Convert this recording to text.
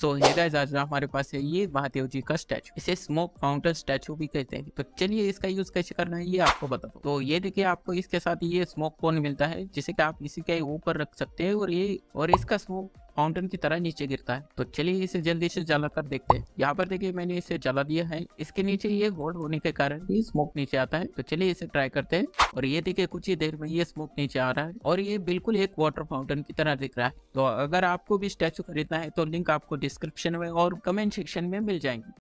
सो ये गाइस आज हमारे पास है ये महादेव जी का स्टैचू, इसे स्मोक फाउंटेन स्टैचू भी कहते हैं। तो चलिए इसका यूज कैसे करना है ये आपको बता दो। तो ये देखिए आपको इसके साथ ये स्मोक कोन मिलता है जिसे कि आप इसी के ऊपर रख सकते हैं और ये और इसका स्मोक फाउंटेन की तरह नीचे गिरता है। तो चलिए इसे जल्दी से जला कर देखते हैं। यहाँ पर देखिए मैंने इसे जला दिया है, इसके नीचे ये होल होने के कारण ये स्मोक नीचे आता है। तो चलिए इसे ट्राई करते हैं और ये देखिए कुछ ही देर में ये स्मोक नीचे आ रहा है और ये बिल्कुल एक वाटर फाउंटेन की तरह दिख रहा है। तो अगर आपको भी स्टैचू खरीदना है तो लिंक आपको डिस्क्रिप्शन में और कमेंट सेक्शन में मिल जाएंगे।